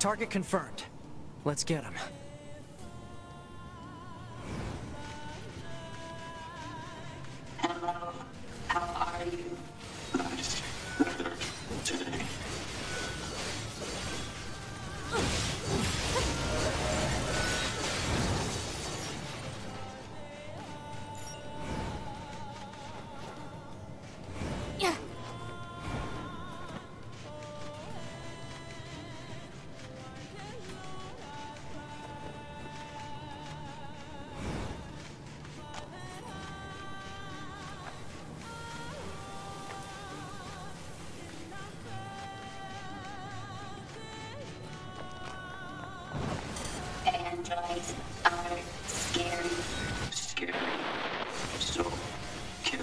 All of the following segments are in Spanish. Target confirmed. Let's get him. Hello. How are you? Nice weather today. Androids are scary. Scary. So kill.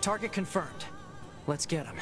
Target confirmed. Let's get him.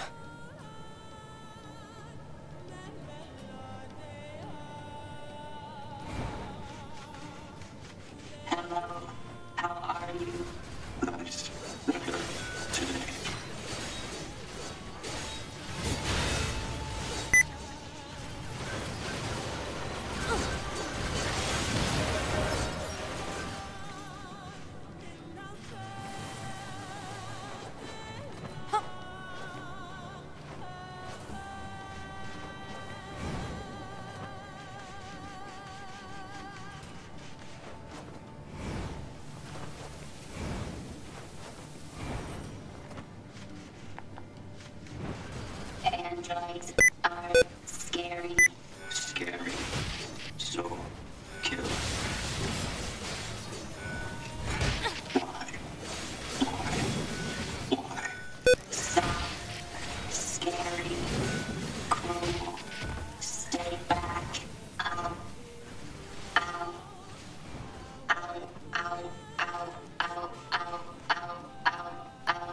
androids are scary. Scary. So kill. Why? Stop. Scary. Cool. Stay back. Ow. Ow. Ow. Ow. Ow. Ow. Ow. Ow. Ow. Ow.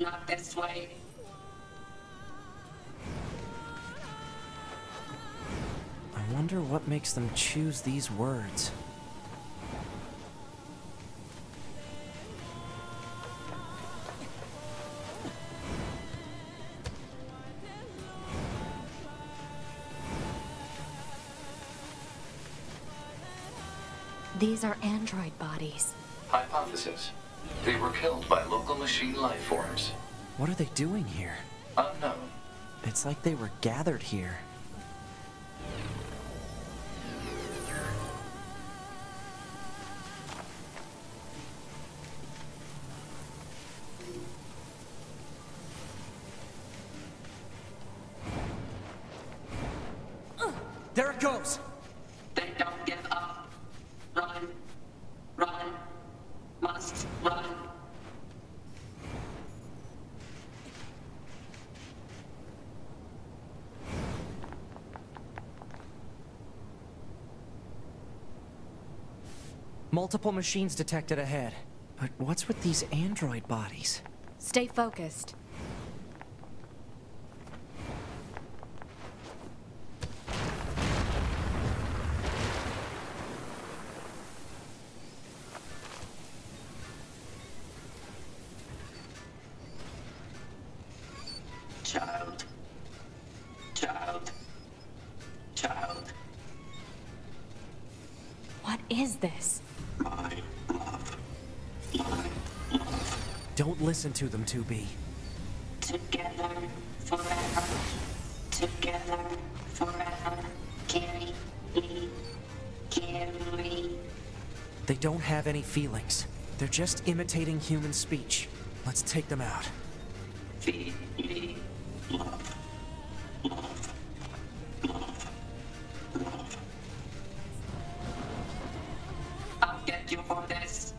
Not this way. I wonder what makes them choose these words. These are android bodies. Hypothesis. They were killed by local machine life forms. What are they doing here? Unknown. It's like they were gathered here. There it goes! They don't give up. Run. Run. Must run. Multiple machines detected ahead. But what's with these android bodies? Stay focused. Listen to them, 2B. Together forever. Together forever. Carry me. Carry. They don't have any feelings. They're just imitating human speech. Let's take them out. Feed me. Love. Love. Love. Love. I'll get you for this.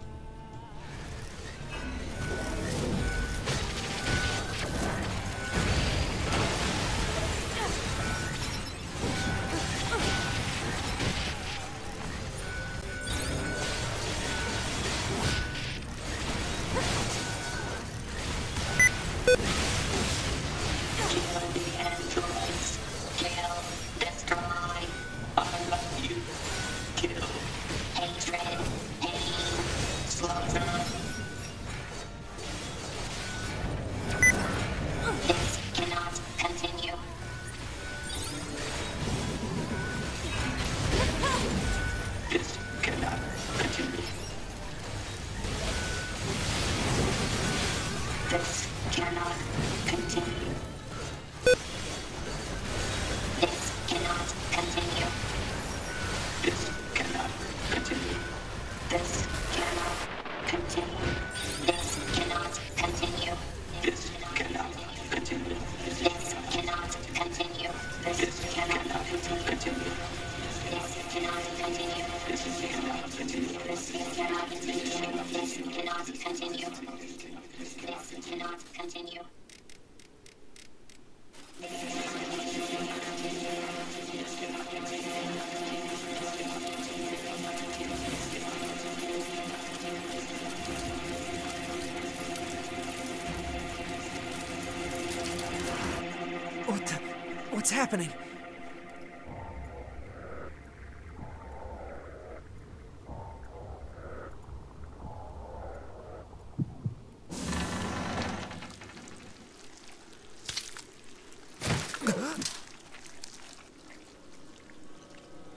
What's happening?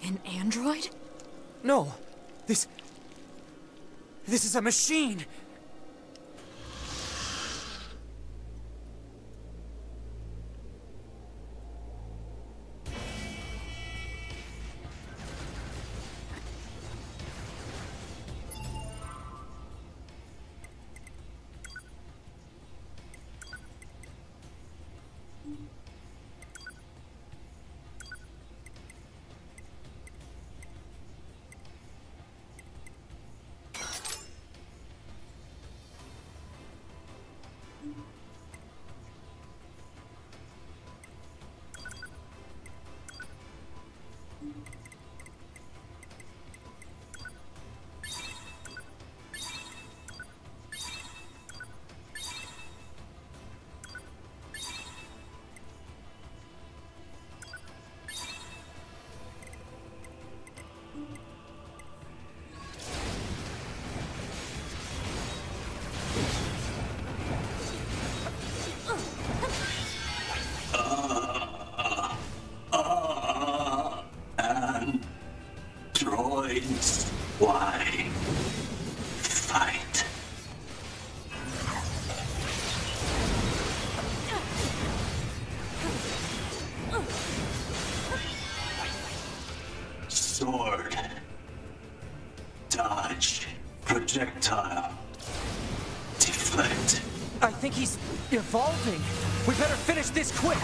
An android? No. This is a machine. sword. Dodge. Projectile. Deflect. I think he's evolving. We better finish this quick.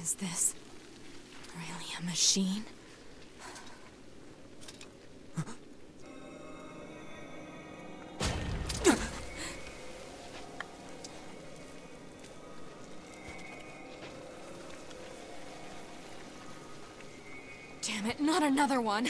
Is this really a machine? Damn it, not another one.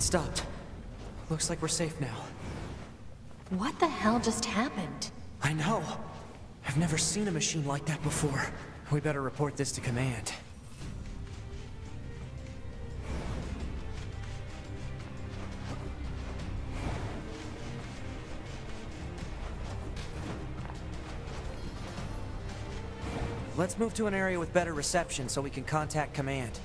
Stopped. Looks like we're safe now. What the hell just happened? I know. I've never seen a machine like that before. We better report this to command. Let's move to an area with better reception so we can contact command.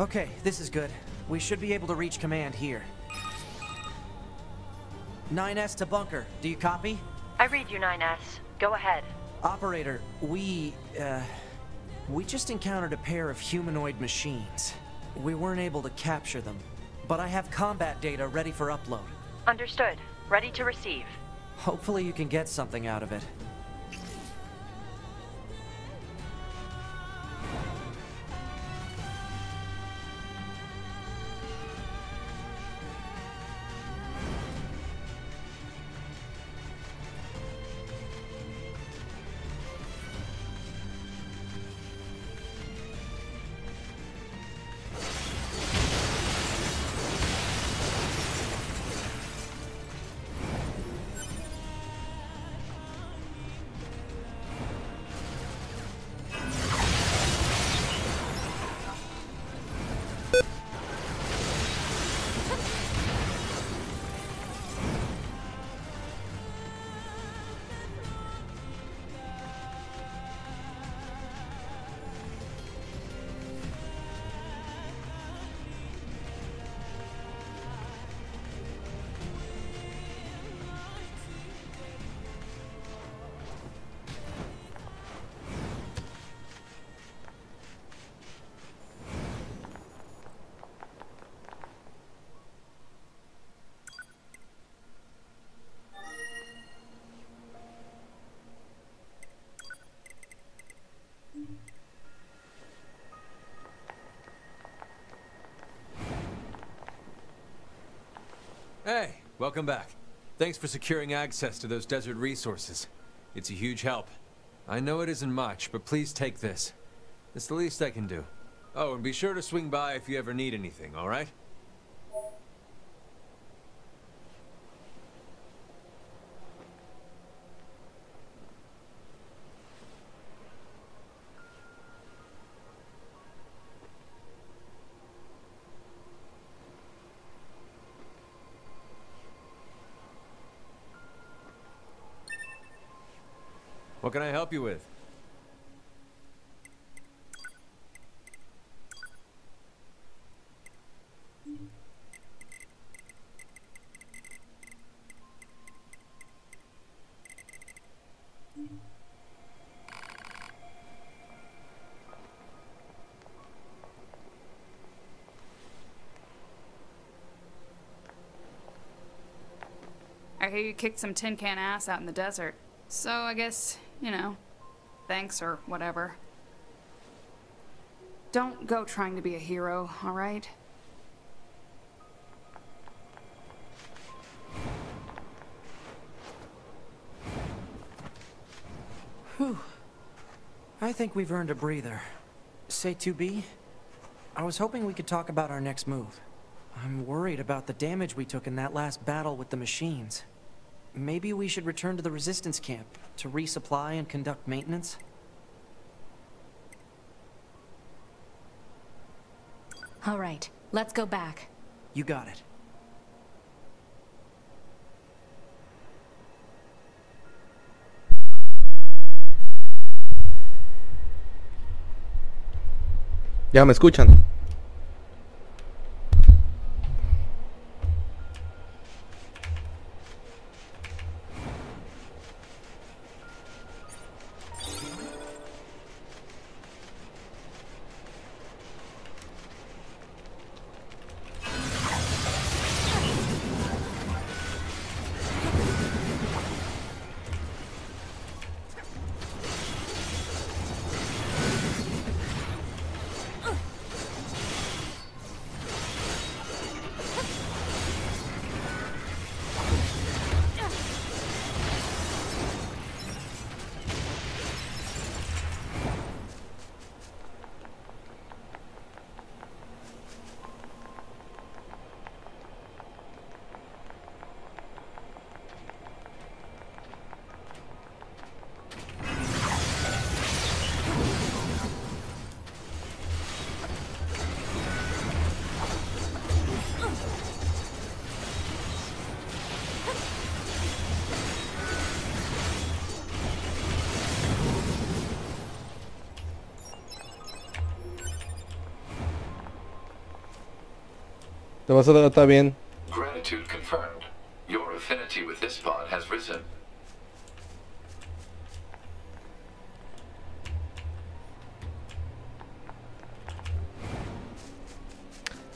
Okay, this is good. We should be able to reach command here. 9S to bunker. Do you copy? I read you, 9S. Go ahead. Operator, we just encountered a pair of humanoid machines. We weren't able to capture them, but I have combat data ready for upload. Understood. Ready to receive. Hopefully you can get something out of it. Hey, welcome back. Thanks for securing access to those desert resources. It's a huge help. I know it isn't much, but please take this. It's the least I can do. Oh, and be sure to swing by if you ever need anything, all right? What can I help you with? I hear you kicked some tin can ass out in the desert. So I guess, you know, thanks or whatever. Don't go trying to be a hero, all right? Whew. I think we've earned a breather. Say, 2B, I was hoping we could talk about our next move. I'm worried about the damage we took in that last battle with the machines. Maybe we should return to the resistance camp to resupply and conduct maintenance? All right, let's go back. You got it. Ya me escuchan. Te vas a tratar bien. Gratitude confirmed. Your affinity with this pod has risen.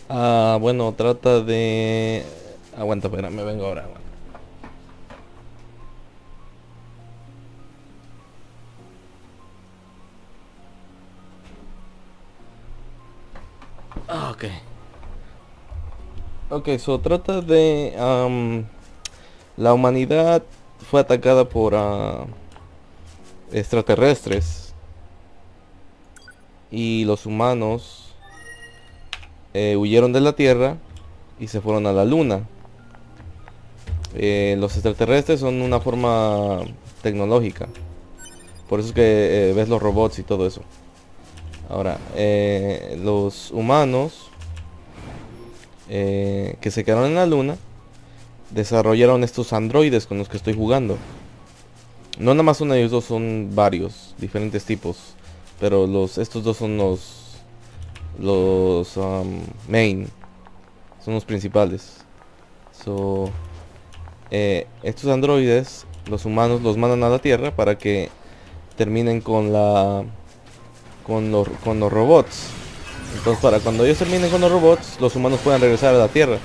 Ah, bueno, trata de... Aguanta, espera, me vengo ahora. Ah, ok. Ok, so trata de... la humanidad fue atacada por extraterrestres. Y los humanos... huyeron de la Tierra y se fueron a la Luna. Los extraterrestres son una forma tecnológica. Por eso es que ves los robots y todo eso. Ahora, los humanos que se quedaron en la Luna desarrollaron estos androides con los que estoy jugando. No nada más son ellos dos, son varios, diferentes tipos. Pero estos dos son los main, son los principales. So, estos androides, los humanos los mandan a la Tierra para que terminen con los robots. Entonces, para cuando ellos terminen con los robots, los humanos puedan regresar a la Tierra.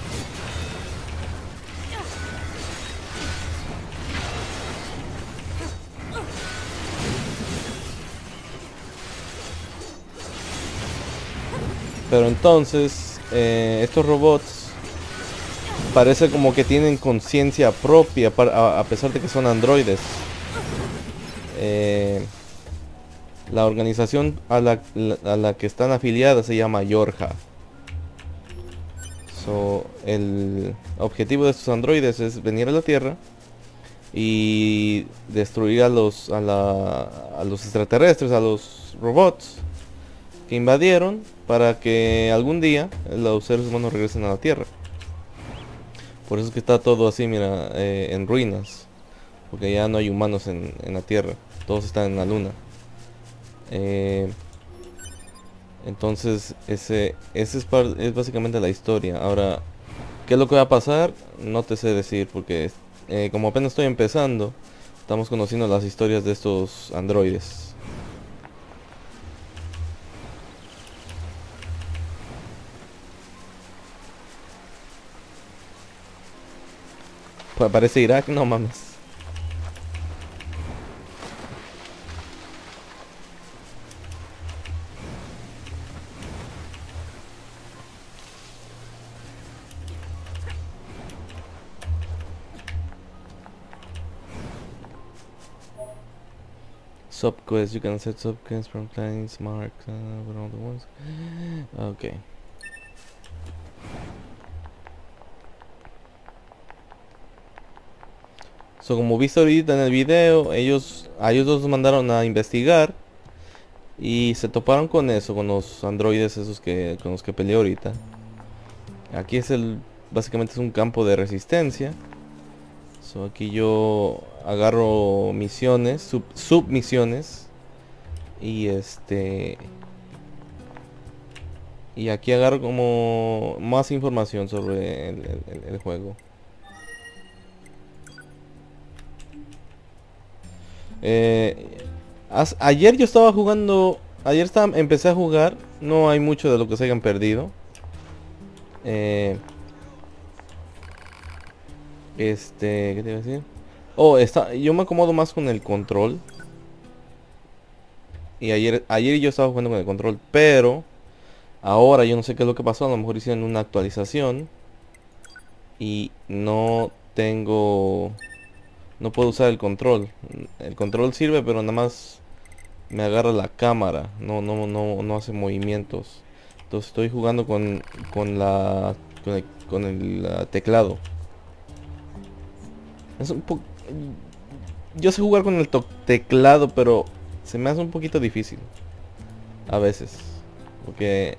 Pero entonces, estos robots parece como que tienen conciencia propia, a pesar de que son androides. La organización a la que están afiliadas se llama YoRHa. So, el objetivo de estos androides es venir a la Tierra y destruir a los extraterrestres, a los robots que invadieron, para que algún día los seres humanos regresen a la Tierra. Por eso es que está todo así, mira, en ruinas, porque ya no hay humanos en la Tierra, todos están en la Luna. Entonces ese es básicamente la historia. Ahora, ¿qué es lo que va a pasar? No te sé decir, porque como apenas estoy empezando, estamos conociendo las historias de estos androides. Parece Irak, no mames. Subquest, you can set subquests from clients, marks, but all the ones. Okay. So, como viste ahorita en el video, a ellos dos los mandaron a investigar y se toparon con eso, con los androides esos con los que peleé ahorita. Aquí básicamente es un campo de resistencia. So, aquí yo agarro misiones, submisiones, y y aquí agarro como más información sobre el juego. Ayer yo estaba jugando, empecé a jugar. No hay mucho de lo que se hayan perdido. ¿Qué te iba a decir? Oh, yo me acomodo más con el control. Y ayer yo estaba jugando con el control, pero ahora yo no sé qué es lo que pasó. A lo mejor hicieron una actualización y no puedo usar el control. El control sirve, pero nada más me agarra la cámara. No hace movimientos. Entonces estoy jugando con el teclado. Es un poco... Yo sé jugar con el teclado, pero se me hace un poquito difícil a veces, porque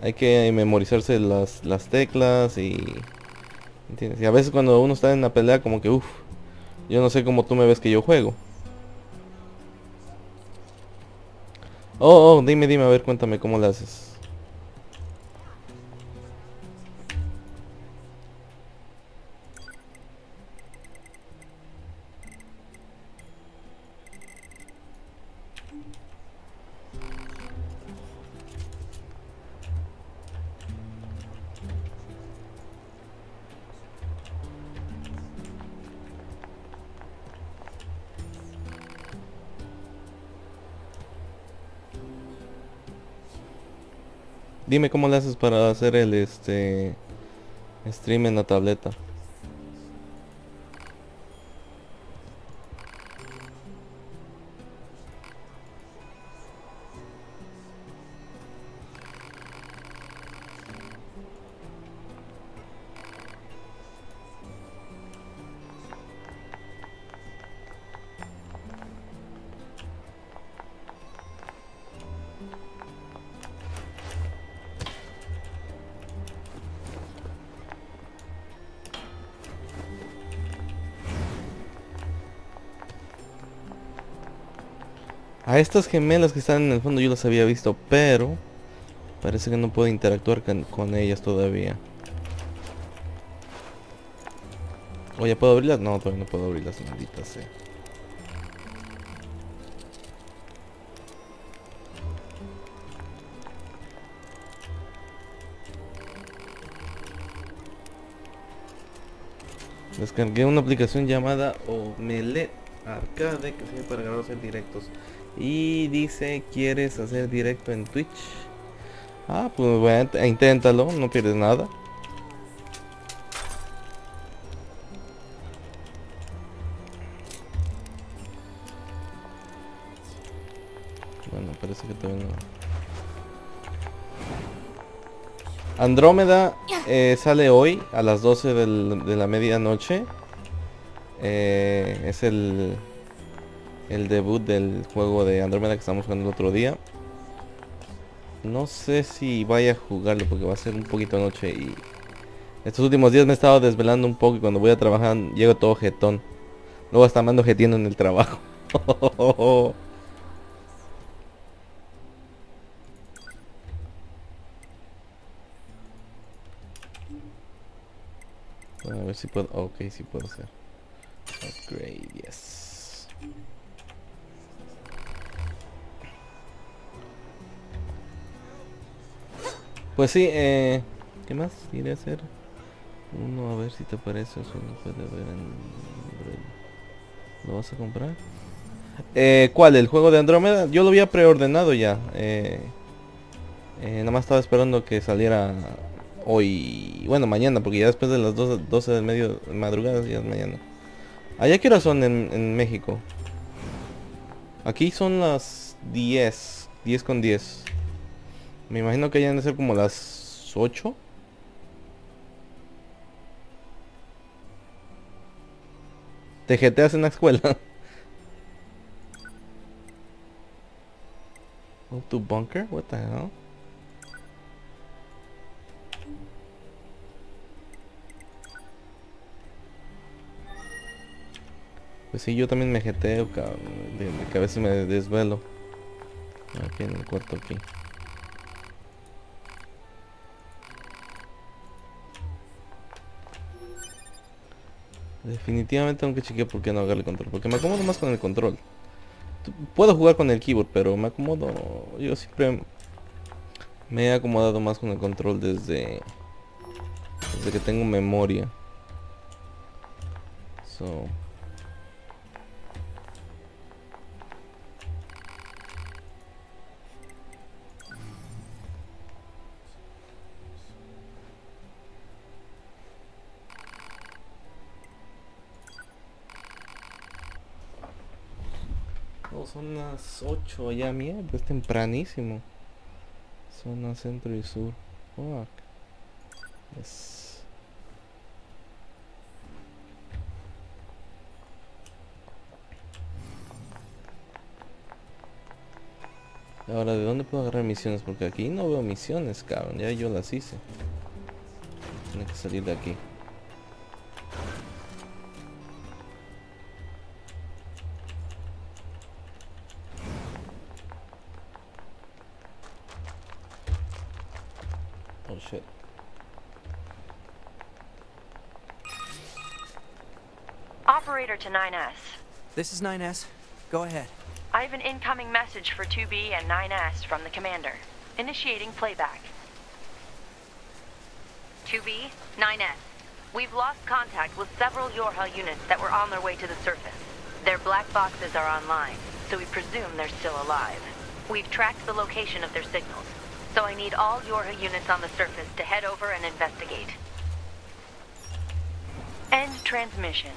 hay que memorizarse las teclas y... ¿entiendes? Y a veces cuando uno está en la pelea, como que uff, yo no sé cómo tú me ves que yo juego. Oh, dime, a ver, cuéntame cómo le haces. Dime cómo le haces para hacer el stream en la tableta. A estas gemelas que están en el fondo yo las había visto, pero parece que no puedo interactuar con ellas todavía. ¿O ya puedo abrirlas? No, todavía no puedo abrirlas, maldita sea. Descargué una aplicación llamada Omelette Arcade que sirve para grabar los directos. Y dice, ¿quieres hacer directo en Twitch? Ah, pues bueno, inténtalo, no pierdes nada. Bueno, parece que todavía no. Andrómeda sale hoy a las 12 de la medianoche. Es el debut del juego de Andrómeda que estamos jugando el otro día. No sé si vaya a jugarlo porque va a ser un poquito de noche y estos últimos días me he estado desvelando un poco y cuando voy a trabajar llego todo jetón. Luego hasta mando jetiendo en el trabajo. A ver si puedo... Ok, sí puedo hacer. Upgrade, yes. Pues sí, ¿qué más iré a hacer? Uno, a ver si te parece, eso no puede ver en... ¿Lo vas a comprar? ¿Cuál? ¿El juego de Andrómeda? Yo lo había preordenado ya. Nada más estaba esperando que saliera hoy, bueno, mañana, porque ya después de las 12 del medio madrugada ya es mañana. ¿Allá qué horas son en México? Aquí son las 10, 10:10. Me imagino que hayan de ser como las 8. Te jeteas en la escuela. Go to bunker? What the hell? Pues sí, yo también me jeteo, cabrón, que a veces me desvelo. Aquí en el cuarto aquí. Definitivamente tengo que chequear por qué no agarrar el control, porque me acomodo más con el control. Puedo jugar con el keyboard, pero me acomodo... Yo siempre me he acomodado más con el control desde que tengo memoria. So... Son las 8 allá, mierda, es tempranísimo. Zona centro y sur. Fuck. Yes. Ahora, ¿de dónde puedo agarrar misiones? Porque aquí no veo misiones, cabrón. Ya yo las hice. Tiene que salir de aquí. Operator to 9S. This is 9S. Go ahead. I have an incoming message for 2B and 9S from the commander. Initiating playback. 2B, 9S. We've lost contact with several YoRHa units that were on their way to the surface. Their black boxes are online, so we presume they're still alive. We've tracked the location of their signals. So I need all YoRHa units on the surface to head over and investigate. End transmission.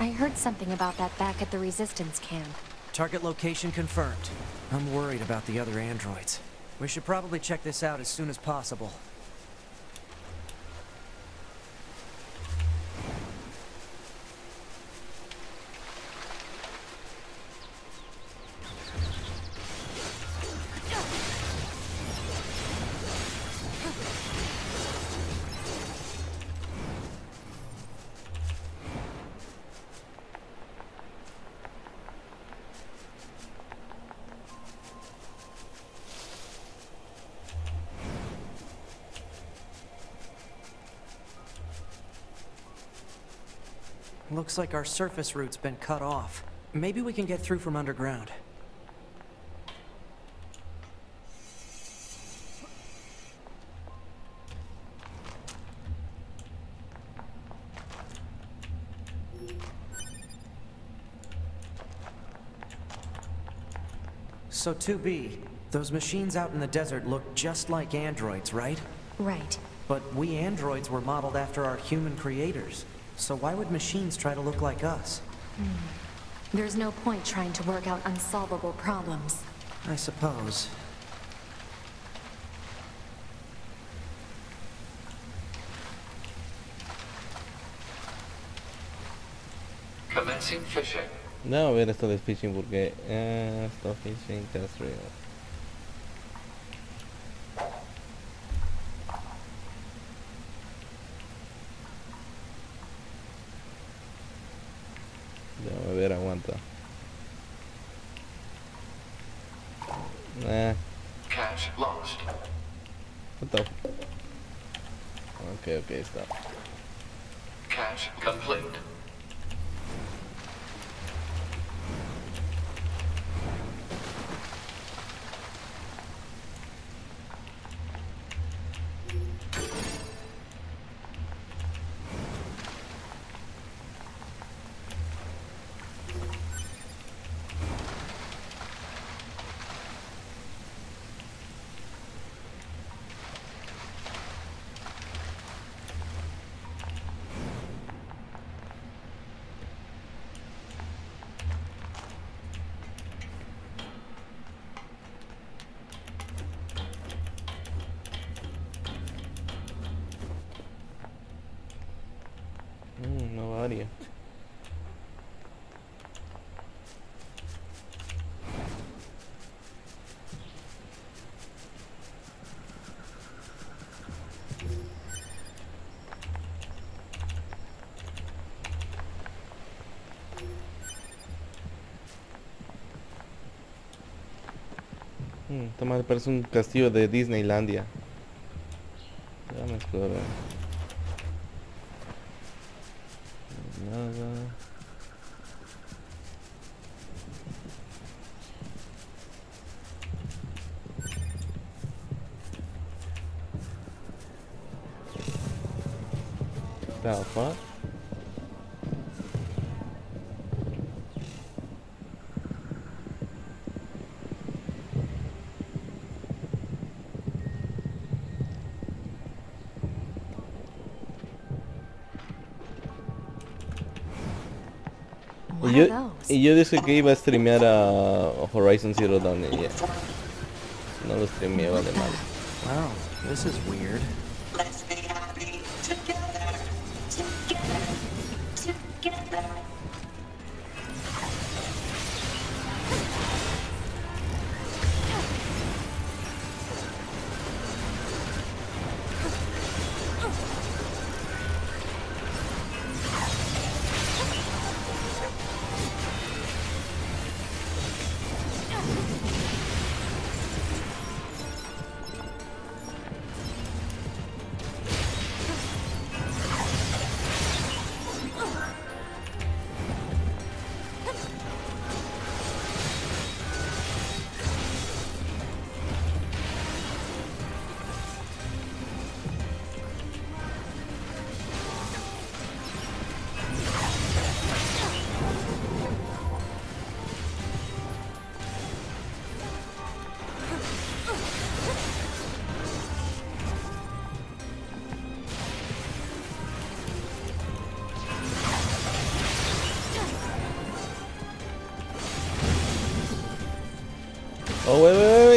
I heard something about that back at the Resistance camp. Target location confirmed. I'm worried about the other androids. We should probably check this out as soon as possible. Looks like our surface route's been cut off. Maybe we can get through from underground. So 2B, those machines out in the desert look just like androids, right? Right. But we androids were modeled after our human creators. So why would machines try to look like us? There's no point trying to work out unsolvable problems. I suppose. Commencing fishing. No, a ver esto de fishing porque... stop fishing, that's real. Déjame ver, aguanta. Cash lost. What the? Okay, stop. Cash complete. Esta madre parece un castillo de Disneylandia. Déjame explorar. Nada. What the fuck? Y yo dije que iba a streamear a Horizon Zero Dawn y no lo streameé, vale mal. Wow, this is weird. Let's be happy together, together.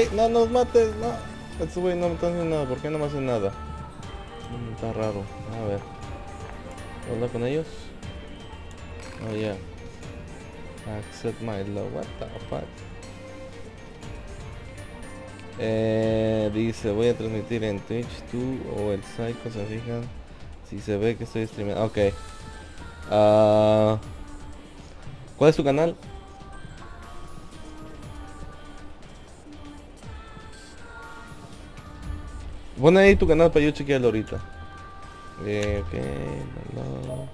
güey, no nos mates, no. Este güey no me está haciendo nada, ¿por qué no me hace nada? Está raro, a ver. ¿Puedo hablar con ellos? Oh yeah. Accept my love, what the fuck. Dice, voy a transmitir en Twitch, tú o el Psycho, se fijan si se ve que estoy streameando. Ok. ¿Cuál es tu canal? Pon ahí tu canal para yo chequearlo ahorita. Ok, no.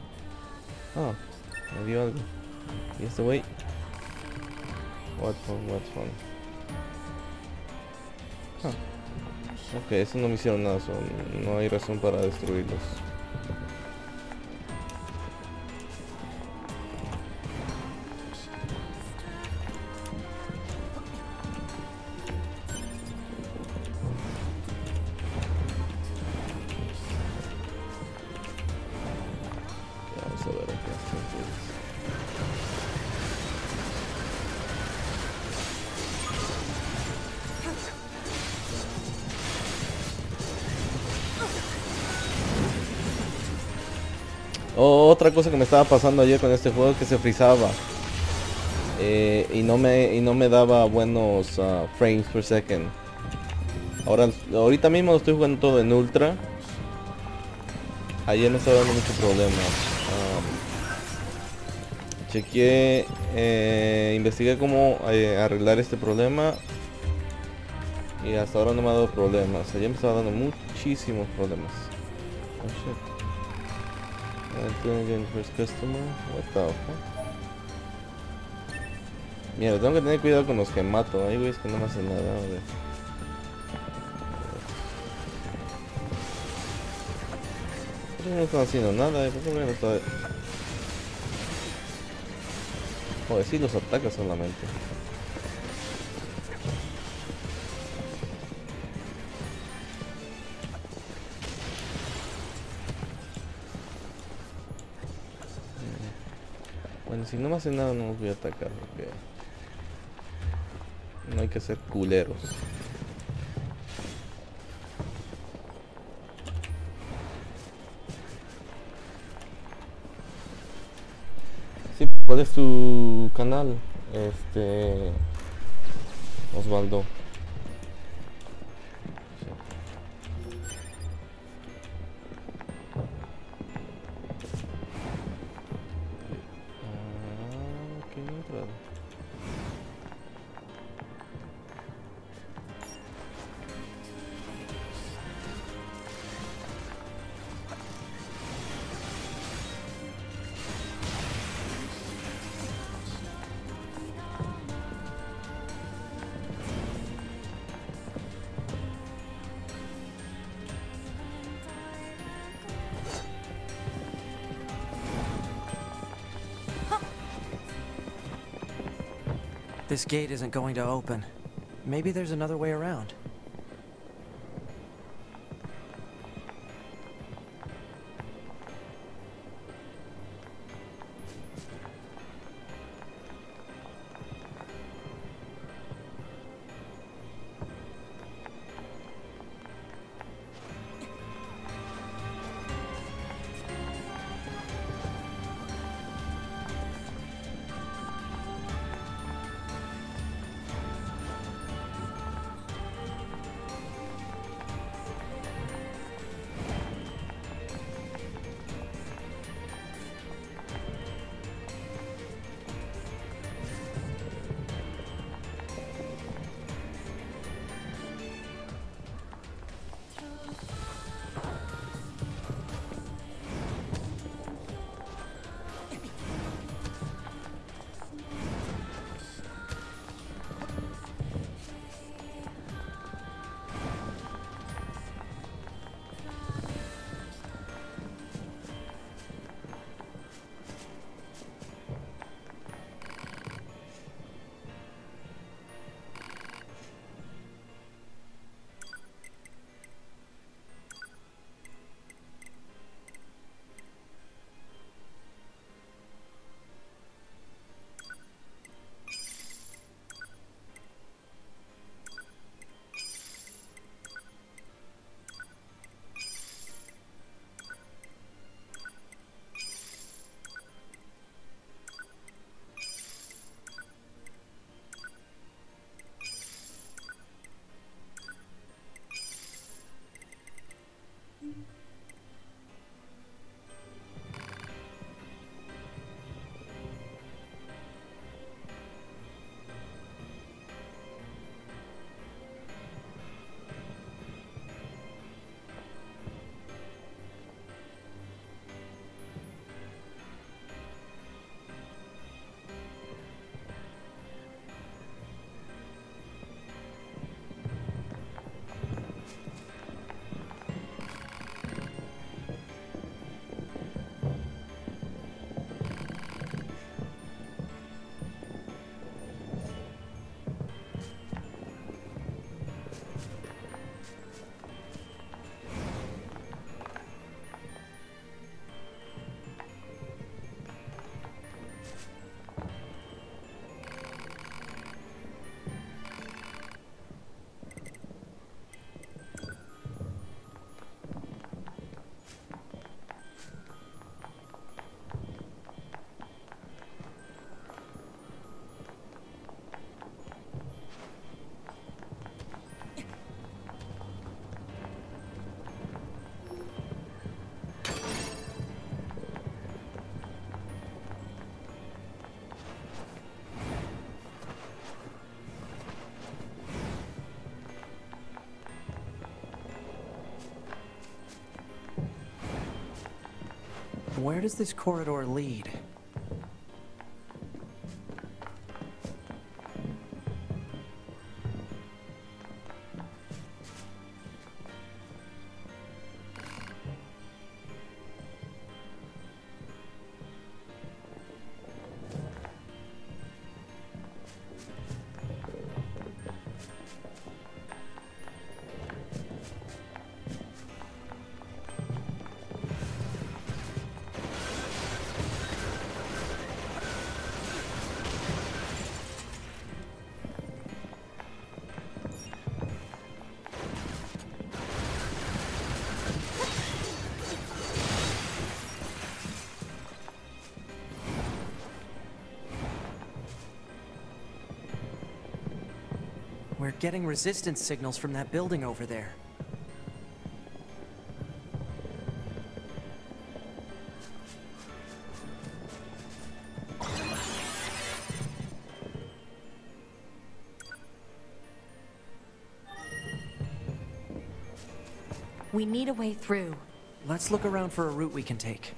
Ah, me dio algo. ¿Y este wey? What phone? Ah. Ok, eso no me hicieron nada, so no hay razón para destruirlos. Otra cosa que me estaba pasando ayer con este juego es que se frizaba y no me daba buenos frames per second. Ahorita mismo lo estoy jugando todo en ultra. Ayer me estaba dando muchos problemas. Chequeé, investigué cómo arreglar este problema y hasta ahora no me ha dado problemas. Ayer me estaba dando muchísimos problemas. Oh shit. First customer. What the fuck? Mierda, tengo que tener cuidado con los que mato. Ahí güey, es que no me hacen nada, güey. ¿Por qué no están haciendo nada? ¿Por qué no están...? Joder, si los ataca solamente. Si no me hacen nada no los voy a atacar porque no hay que ser culeros. Sí, ¿cuál es tu canal? Osvaldo. This gate isn't going to open. Maybe there's another way around. Where does this corridor lead? We're getting resistance signals from that building over there. We need a way through. Let's look around for a route we can take.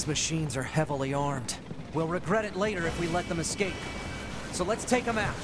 These machines are heavily armed. We'll regret it later if we let them escape. So let's take them out.